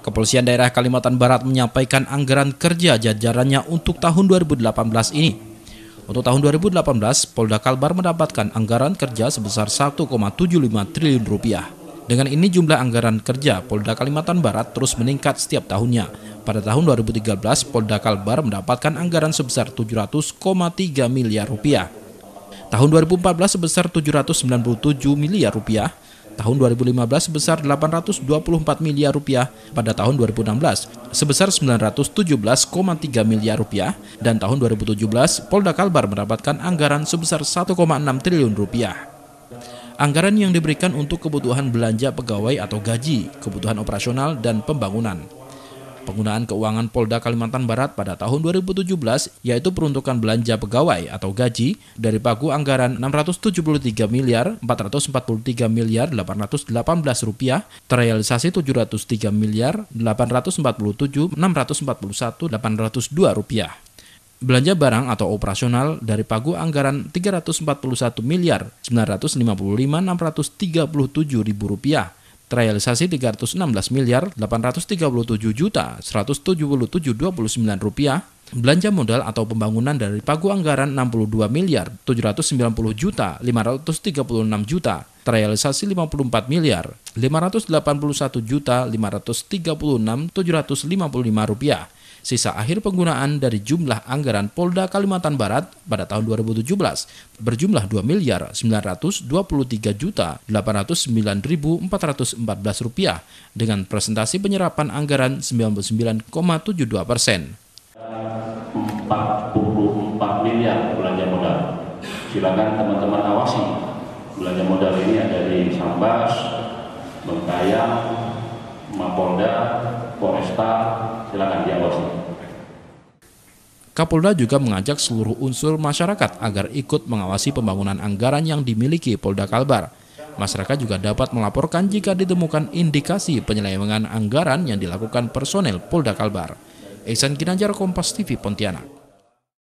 Kepolisian Daerah Kalimantan Barat menyampaikan anggaran kerja jajarannya untuk tahun 2018 ini. Untuk tahun 2018, Polda Kalbar mendapatkan anggaran kerja sebesar 1,75 triliun rupiah. Dengan ini jumlah anggaran kerja Polda Kalimantan Barat terus meningkat setiap tahunnya. Pada tahun 2013, Polda Kalbar mendapatkan anggaran sebesar 700,3 miliar rupiah. Tahun 2014 sebesar 797 miliar rupiah. Tahun 2015 sebesar 824 miliar rupiah, pada tahun 2016 sebesar 917,3 miliar rupiah, dan tahun 2017 Polda Kalbar mendapatkan anggaran sebesar 1,6 triliun rupiah. Anggaran yang diberikan untuk kebutuhan belanja pegawai atau gaji, kebutuhan operasional, dan pembangunan. Penggunaan keuangan Polda Kalimantan Barat pada tahun 2017 yaitu peruntukan belanja pegawai atau gaji dari pagu anggaran 673.443.818 rupiah, terrealisasi 703.847.641.802 rupiah. Belanja barang atau operasional dari pagu anggaran 341.955.637.000 rupiah, terrealisasi 316.837.177.29 rupiah, belanja modal atau pembangunan dari pagu anggaran 62.790.536 juta, terrealisasi 54.581.536.755 rupiah. Sisa akhir penggunaan dari jumlah anggaran Polda Kalimantan Barat pada tahun 2017 berjumlah 2.923.809.414 rupiah dengan presentasi penyerapan anggaran 99,72%. 44 miliar belanja modal. Silakan teman-teman awasi belanja modal ini, ada di Sambas, Bengkayang, Mapolda, Polresta, silakan diawasi. Kapolda juga mengajak seluruh unsur masyarakat agar ikut mengawasi pembangunan anggaran yang dimiliki Polda Kalbar. Masyarakat juga dapat melaporkan jika ditemukan indikasi penyelewengan anggaran yang dilakukan personel Polda Kalbar. Eisan Kinarjo, Kompas TV Pontianak.